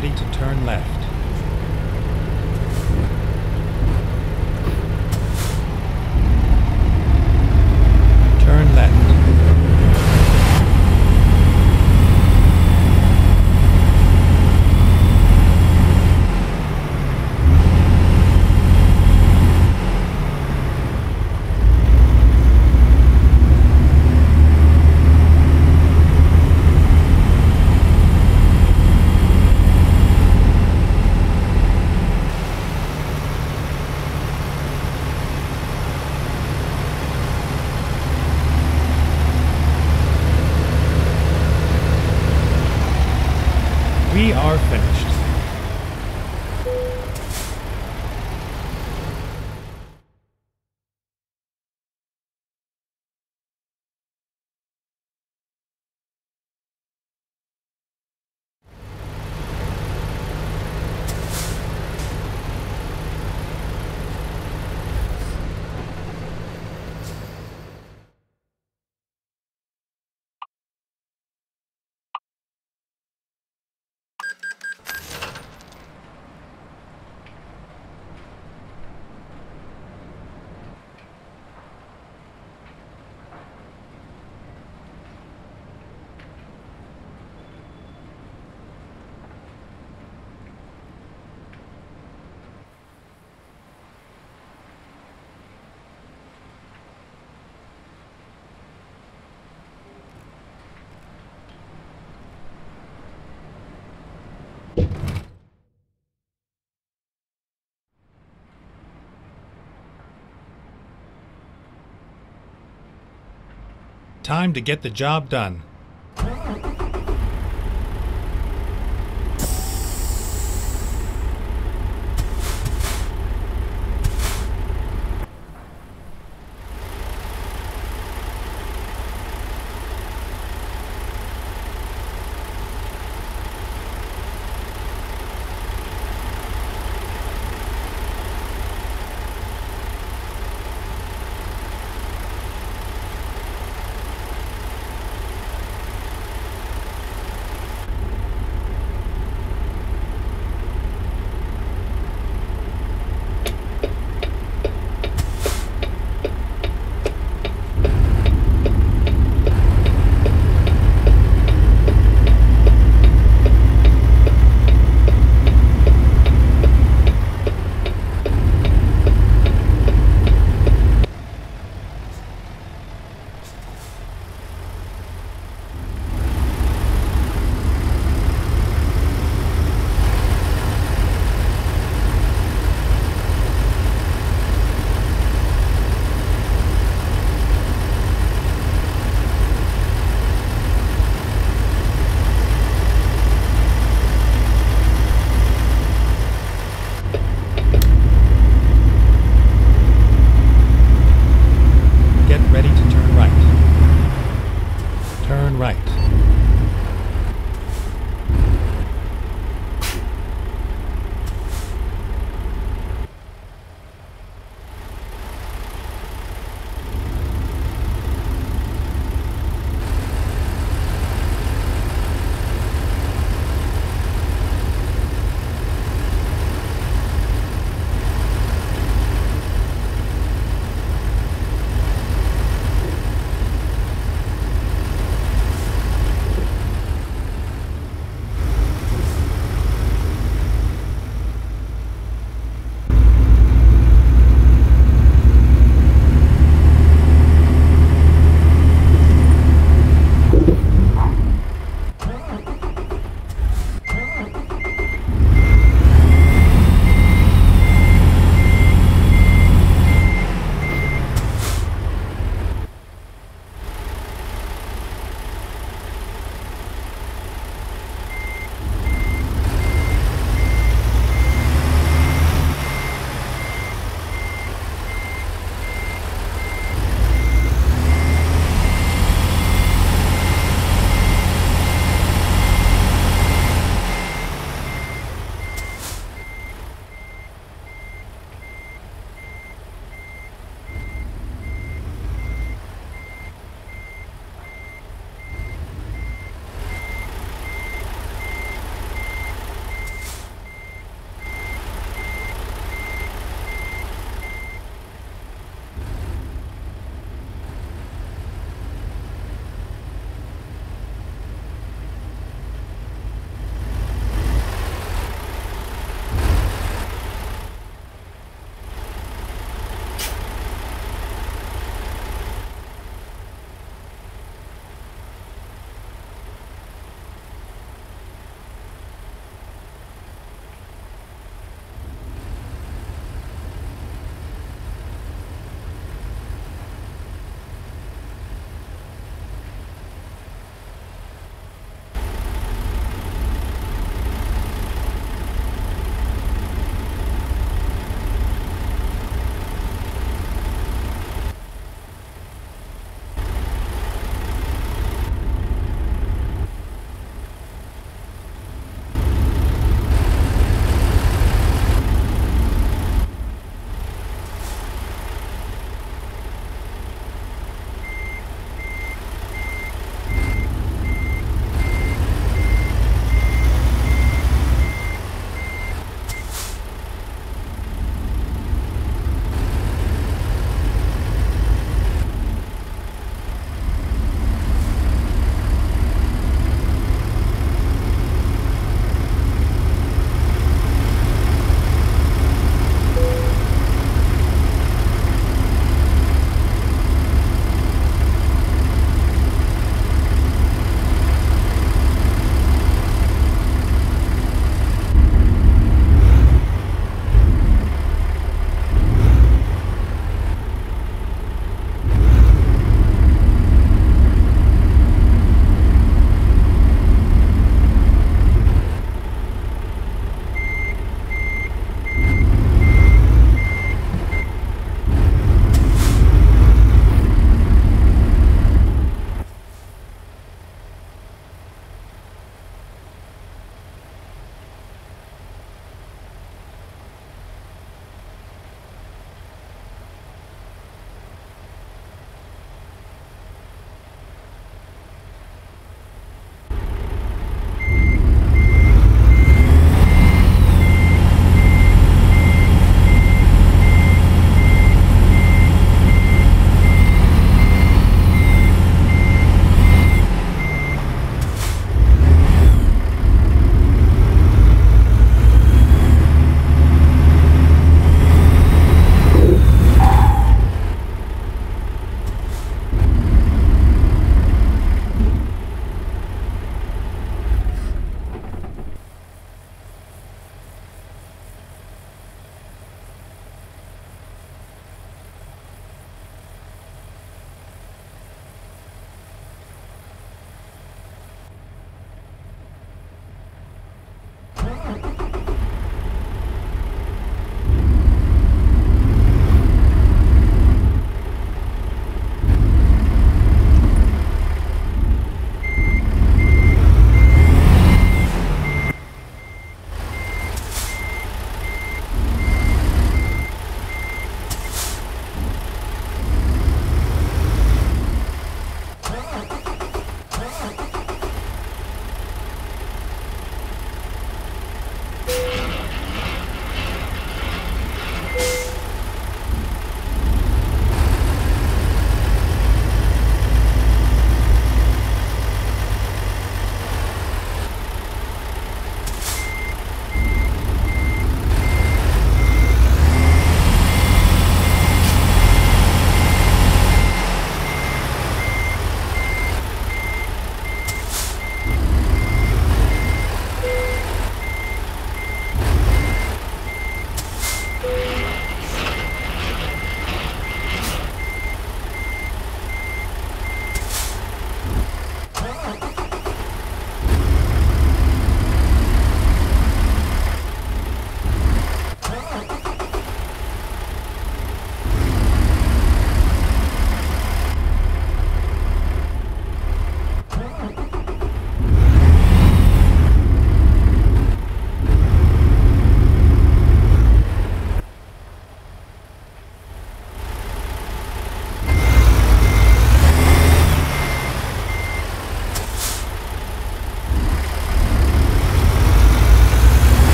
ready to turn left. Turn left. We are finished. Time to get the job done.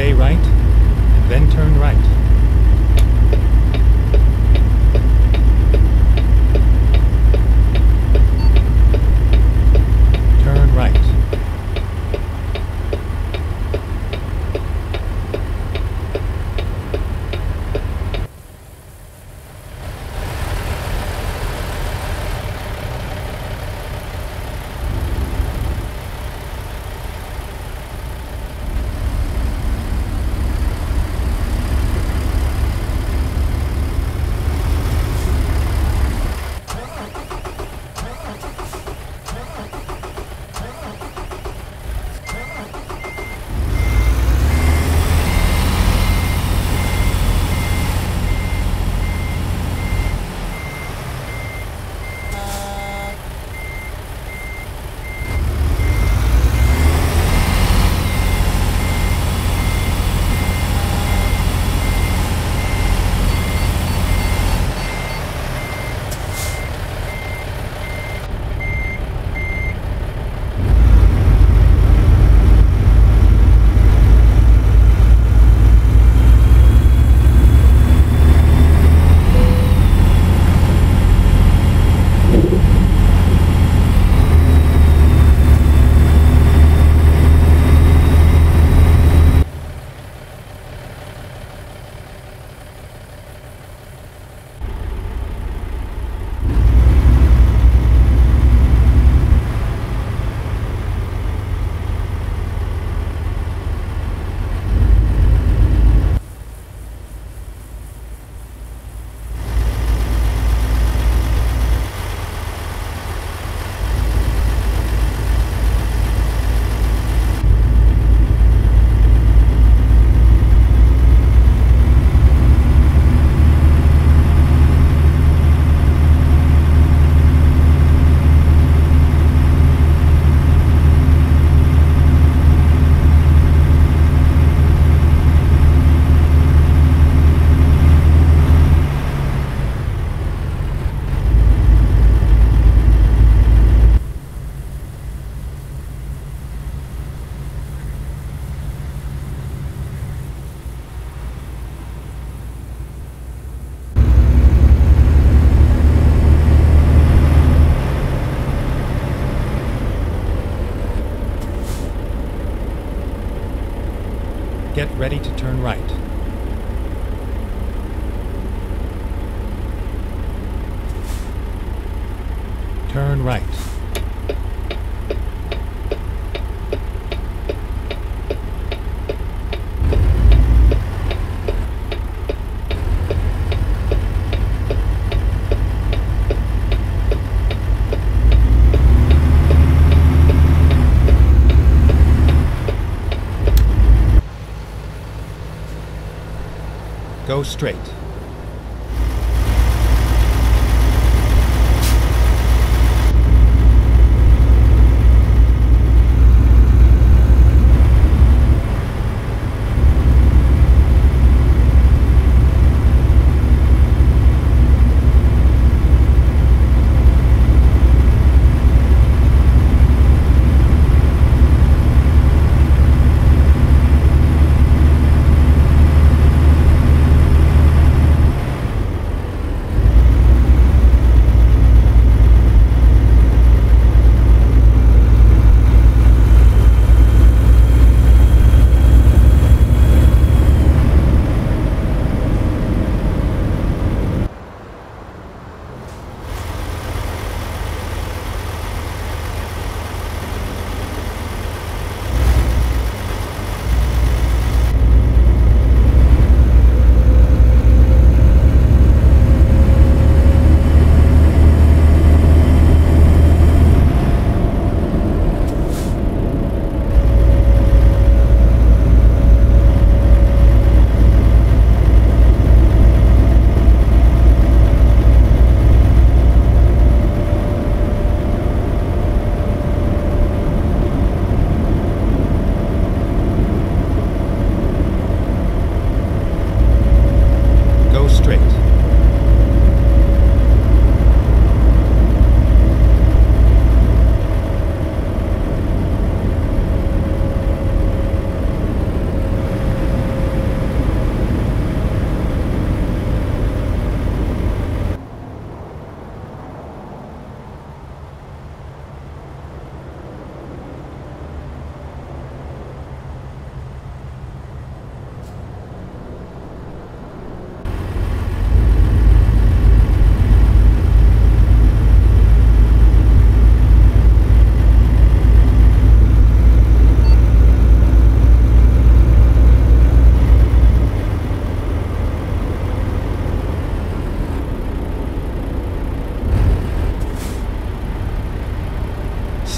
Stay right, then turn right. Get ready to turn right. Turn right. Go straight.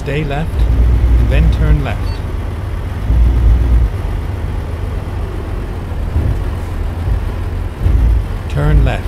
Stay left, and then turn left. Turn left.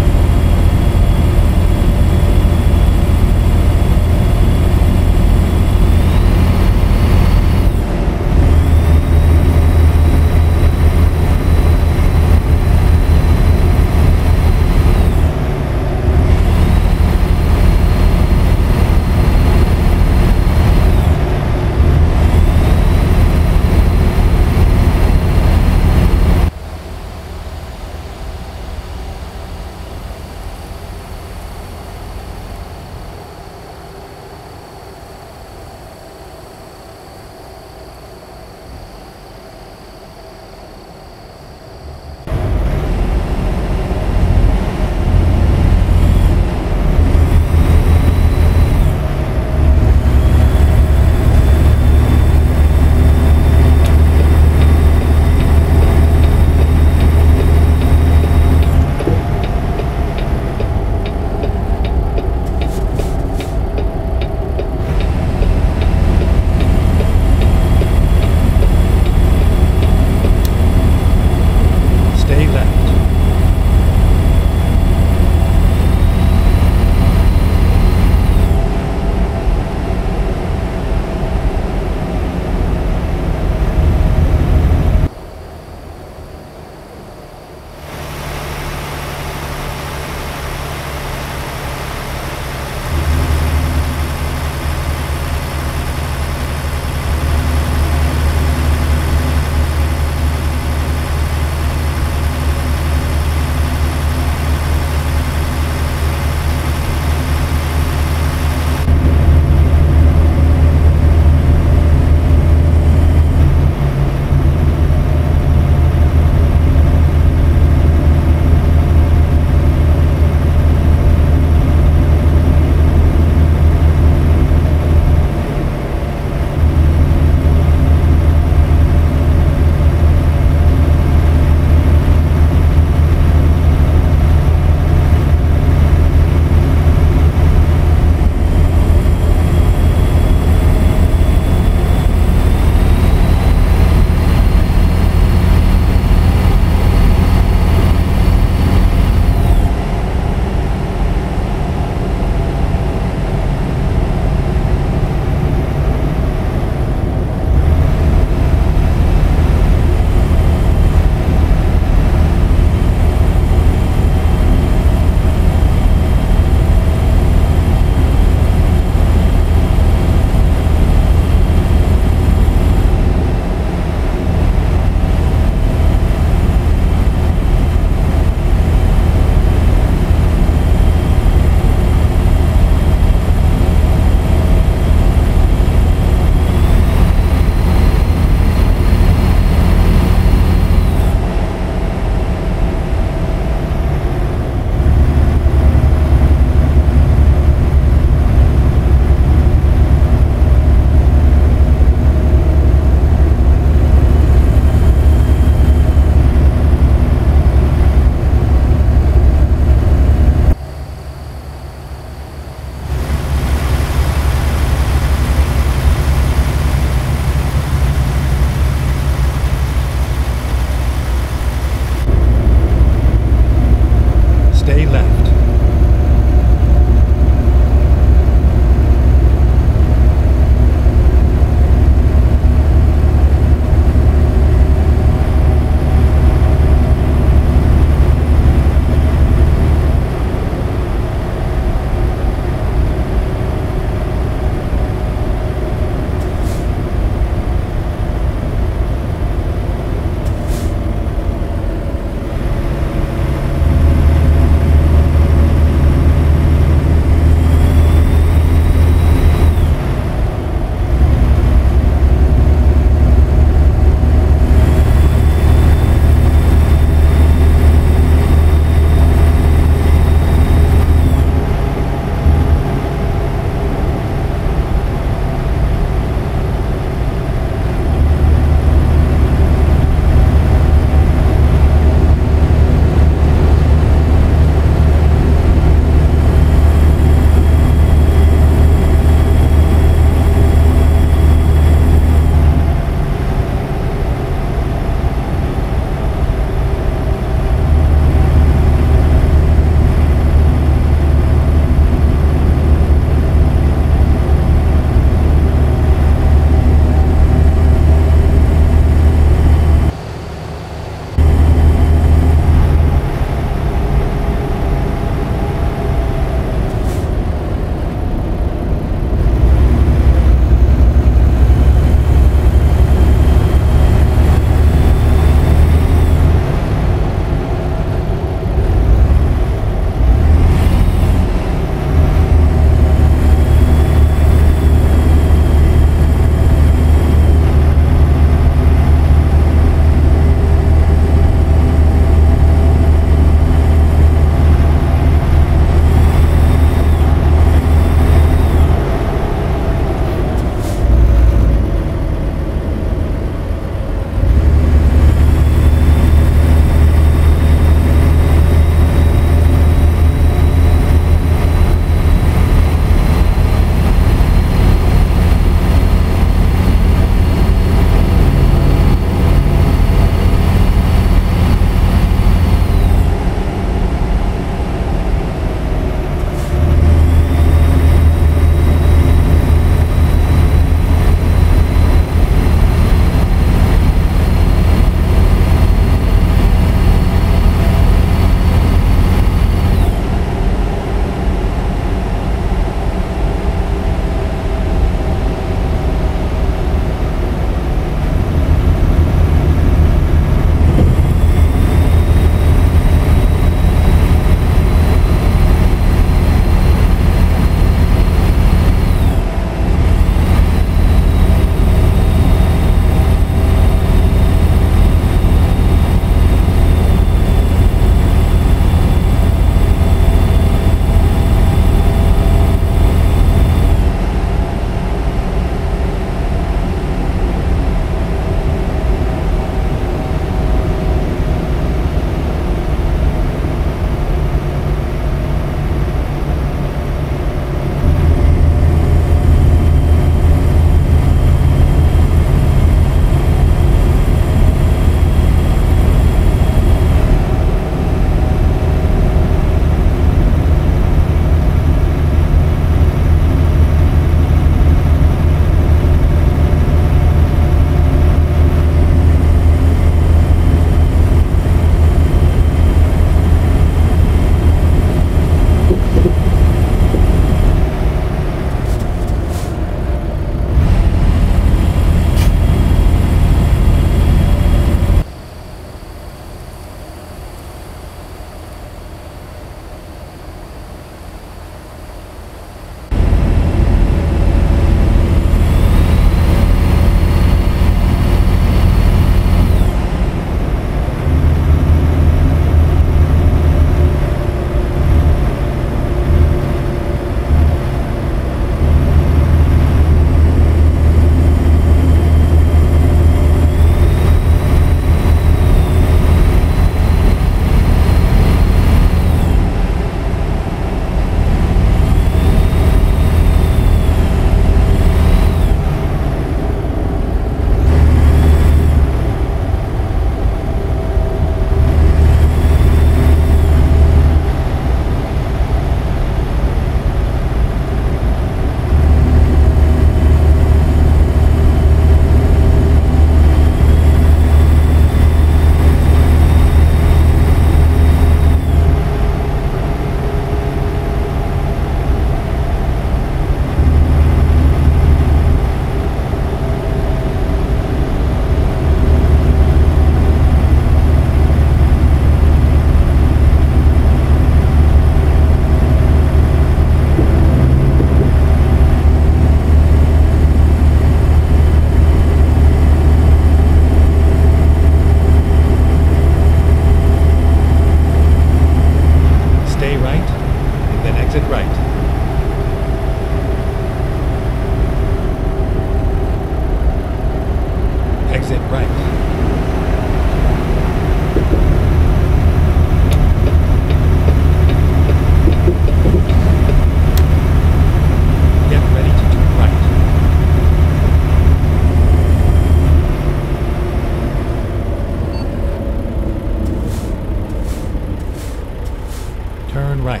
right.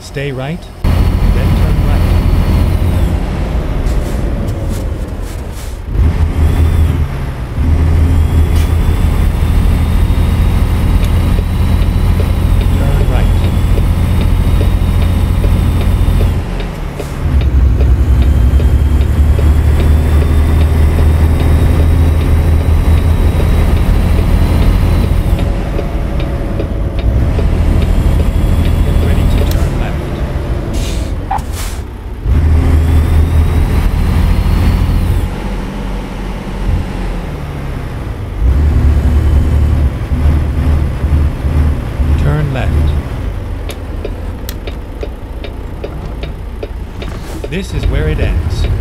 Stay right, then turn right. Turn right. This is where it ends.